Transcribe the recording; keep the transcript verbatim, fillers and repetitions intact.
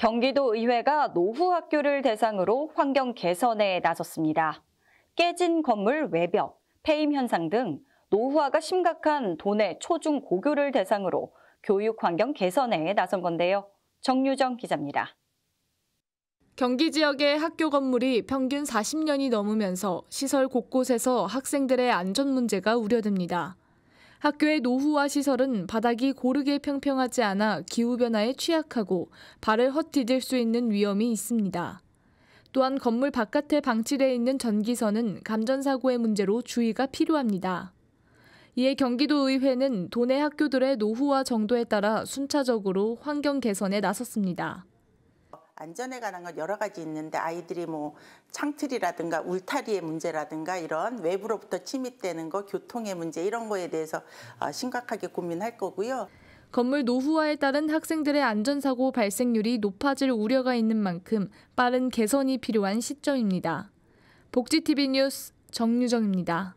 경기도의회가 노후학교를 대상으로 환경 개선에 나섰습니다. 깨진 건물 외벽, 폐임 현상 등 노후화가 심각한 도내 초중 고교를 대상으로 교육 환경 개선에 나선 건데요. 정유정 기자입니다. 경기 지역의 학교 건물이 평균 사십 년이 넘으면서 시설 곳곳에서 학생들의 안전 문제가 우려됩니다. 학교의 노후화 시설은 바닥이 고르게 평평하지 않아 기후변화에 취약하고 발을 헛디딜 수 있는 위험이 있습니다. 또한 건물 바깥에 방치돼 있는 전기선은 감전사고의 문제로 주의가 필요합니다. 이에 경기도의회는 도내 학교들의 노후화 정도에 따라 순차적으로 환경 개선에 나섰습니다. 안전에 관한 건 여러 가지 있는데 아이들이 뭐 창틀이라든가 울타리의 문제라든가 이런 외부로부터 침입되는 거, 교통의 문제 이런 거에 대해서 심각하게 고민할 거고요. 건물 노후화에 따른 학생들의 안전사고 발생률이 높아질 우려가 있는 만큼 빠른 개선이 필요한 시점입니다. 복지티비 뉴스 정유정입니다.